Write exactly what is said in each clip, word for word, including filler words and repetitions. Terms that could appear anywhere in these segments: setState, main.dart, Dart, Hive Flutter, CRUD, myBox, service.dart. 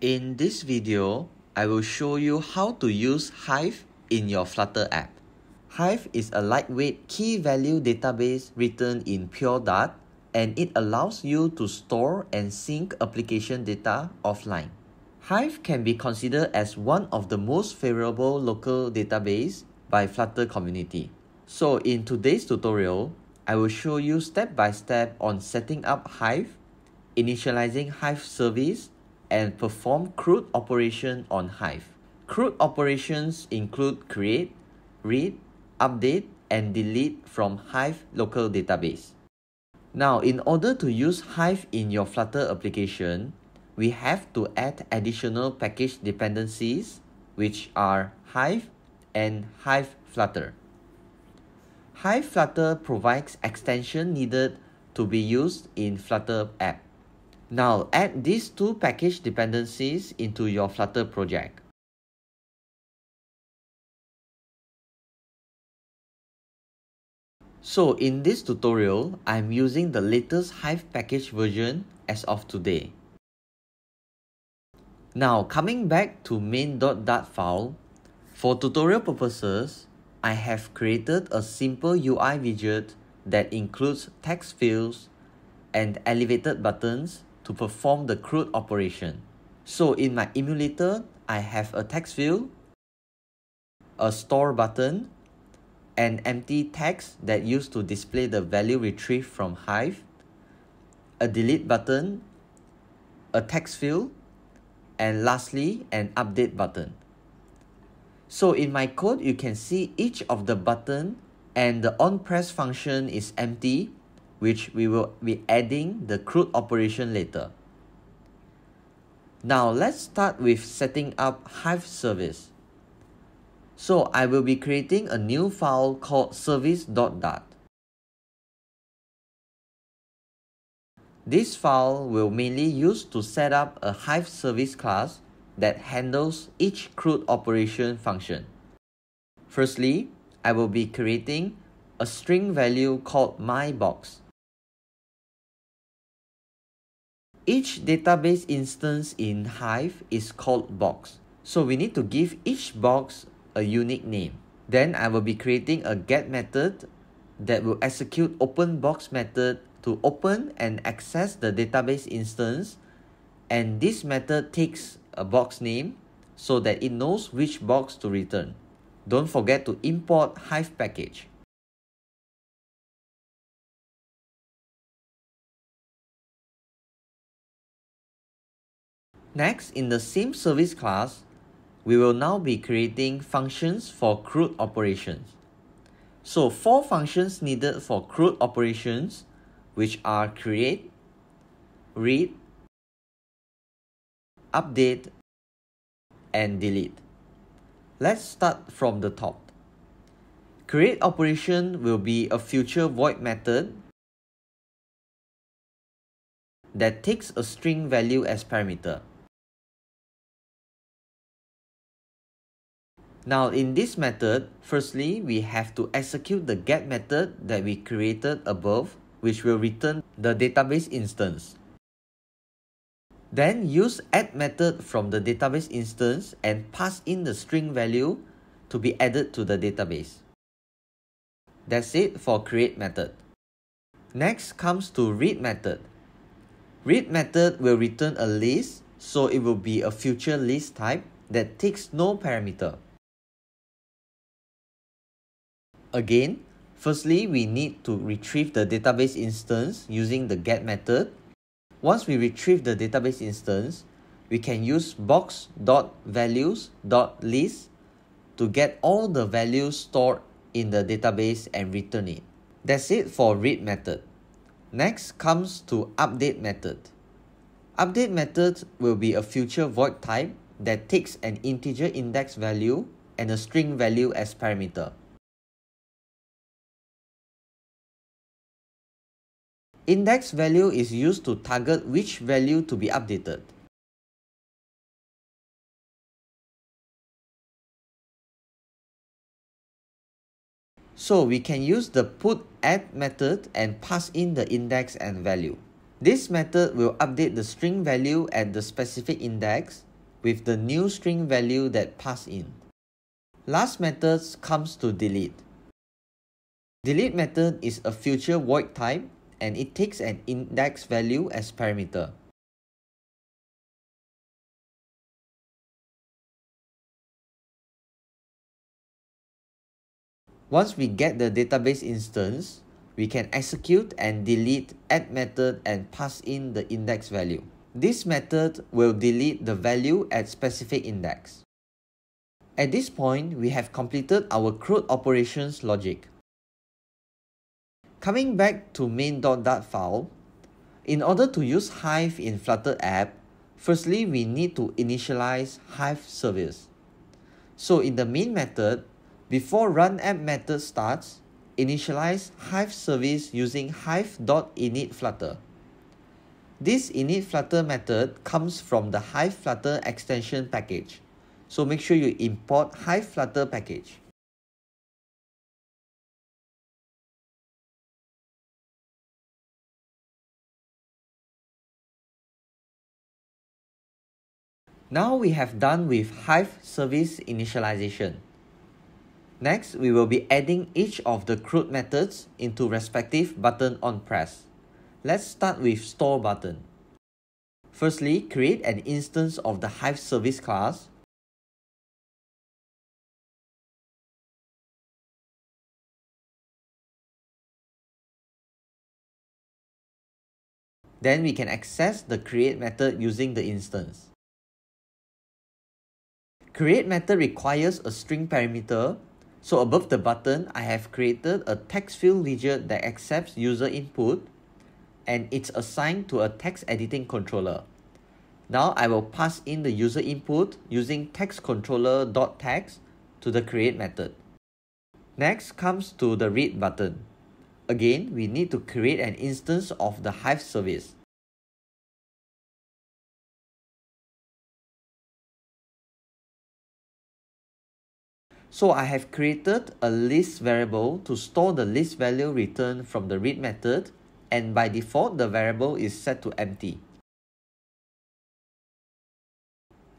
In this video, I will show you how to use Hive in your Flutter app. Hive is a lightweight key-value database written in pure Dart, and it allows you to store and sync application data offline. Hive can be considered as one of the most favorable local databases by Flutter community. So in today's tutorial, I will show you step-by-step on setting up Hive, initializing Hive service, and perform CRUD operation on Hive. CRUD operations include create, read, update, and delete from Hive local database. Now, in order to use Hive in your Flutter application, we have to add additional package dependencies, which are Hive and Hive Flutter. Hive Flutter provides extension needed to be used in Flutter app. Now, add these two package dependencies into your Flutter project. So, in this tutorial, I'm using the latest Hive package version as of today. Now, coming back to main.dart file, for tutorial purposes, I have created a simple U I widget that includes text fields and elevated buttons to perform the CRUD operation. So in my emulator, I have a text field, a store button, an empty text that used to display the value retrieved from Hive, a delete button, a text field, and lastly, an update button. So in my code, you can see each of the button and the onPress function is empty, which we will be adding the CRUD operation later. Now let's start with setting up Hive service. So I will be creating a new file called service.dart. This file will mainly use to set up a Hive service class that handles each CRUD operation function. Firstly, I will be creating a string value called myBox. Each database instance in Hive is called box, so we need to give each box a unique name. Then I will be creating a get method that will execute open box method to open and access the database instance, and this method takes a box name so that it knows which box to return. Don't forget to import Hive package. Next, in the same service class, we will now be creating functions for CRUD operations. So four functions needed for CRUD operations, which are create, read, update, and delete. Let's start from the top. Create operation will be a future void method that takes a string value as parameter. Now in this method, firstly, we have to execute the get method that we created above, which will return the database instance. Then use add method from the database instance and pass in the string value to be added to the database. That's it for create method. Next comes to read method. Read method will return a list, so it will be a future list type that takes no parameter. Again, firstly, we need to retrieve the database instance using the get method. Once we retrieve the database instance, we can use box.values.list to get all the values stored in the database and return it. That's it for read method. Next comes to update method. Update method will be a future void type that takes an integer index value and a string value as parameter. Index value is used to target which value to be updated. So we can use the put add method and pass in the index and value. This method will update the string value at the specific index with the new string value that passed in. Last method comes to delete. Delete method is a future void type and it takes an index value as parameter. Once we get the database instance, we can execute and delete add method and pass in the index value. This method will delete the value at specific index. At this point, we have completed our CRUD operations logic. Coming back to main.dart file, in order to use Hive in Flutter app, firstly we need to initialize Hive service. So in the main method, before run app method starts, initialize Hive service using hive.initFlutter. This initFlutter method comes from the Hive Flutter extension package, so make sure you import Hive Flutter package. Now we have done with Hive service initialization. Next, we will be adding each of the CRUD methods into respective button on press. Let's start with store button. Firstly, create an instance of the Hive service class. Then we can access the create method using the instance. Create method requires a string parameter. So above the button, I have created a text field widget that accepts user input and it's assigned to a text editing controller. Now I will pass in the user input using text controller.text to the create method. Next comes to the read button. Again, we need to create an instance of the Hive service. So I have created a list variable to store the list value returned from the read method, and by default the variable is set to empty.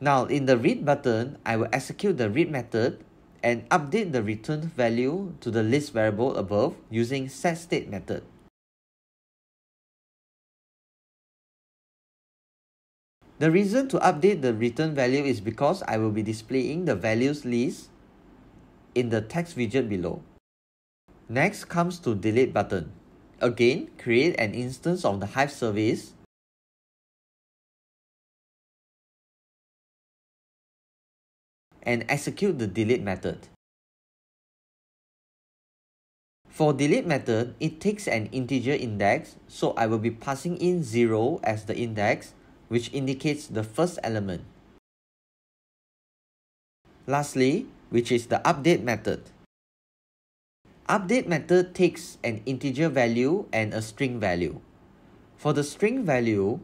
Now in the read button, I will execute the read method and update the returned value to the list variable above using setState method. The reason to update the return value is because I will be displaying the values list in the text widget below. Next comes to delete button. Again, create an instance of the Hive service. And execute the delete method. For delete method, it takes an integer index, so I will be passing in zero as the index, which indicates the first element. Lastly, which is the update method. Update method takes an integer value and a string value. For the string value,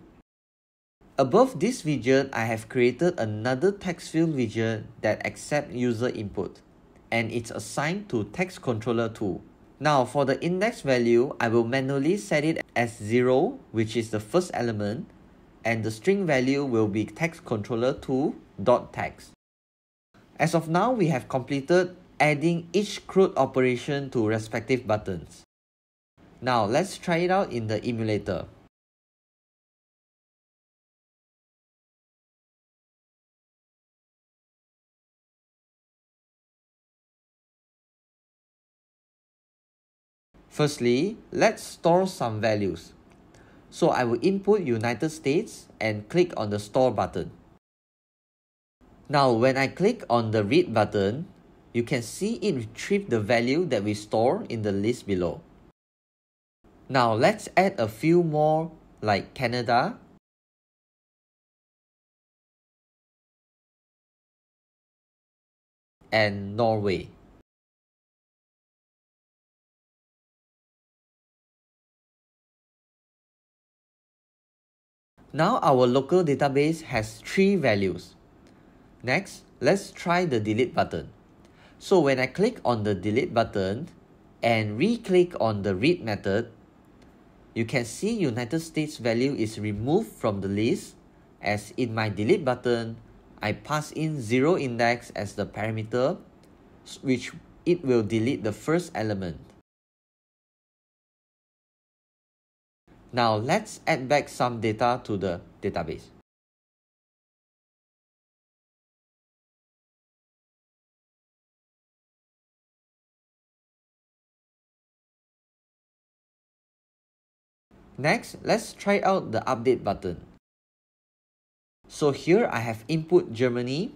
above this widget, I have created another text field widget that accepts user input, and it's assigned to text controller two. Now for the index value, I will manually set it as zero, which is the first element, and the string value will be text controller two.text. As of now, we have completed adding each CRUD operation to respective buttons. Now let's try it out in the emulator. Firstly, let's store some values. So I will input United States and click on the store button. Now when I click on the read button, you can see it retrieved the value that we store in the list below. Now let's add a few more like Canada, and Norway. Now our local database has three values. Next, let's try the delete button. So when I click on the delete button and re-click on the read method, you can see United States value is removed from the list, as in my delete button, I pass in zero index as the parameter, which it will delete the first element. Now let's add back some data to the database. Next, let's try out the update button. So here I have input Germany,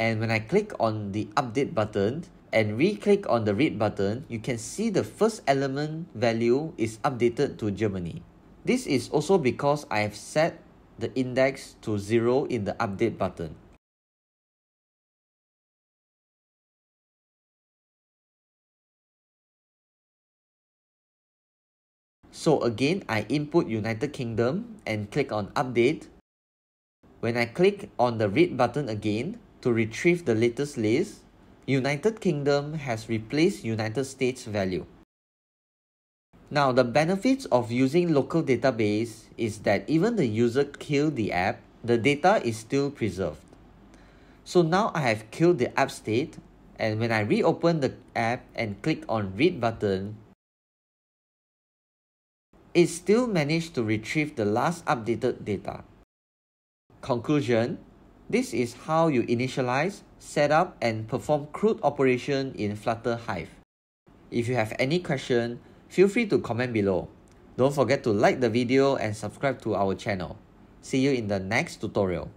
and when I click on the update button and re-click on the read button, you can see the first element value is updated to Germany. This is also because I have set the index to zero in the update button. So again, I input United Kingdom and click on update. When I click on the read button again to retrieve the latest list, United Kingdom has replaced United States value. Now the benefits of using local database is that even the user killed the app, the data is still preserved. So now I have killed the app state, and when I reopen the app and click on read button, it still managed to retrieve the last updated data. Conclusion: this is how you initialize, set up, and perform CRUD operation in Flutter Hive. If you have any question, feel free to comment below. Don't forget to like the video and subscribe to our channel. See you in the next tutorial.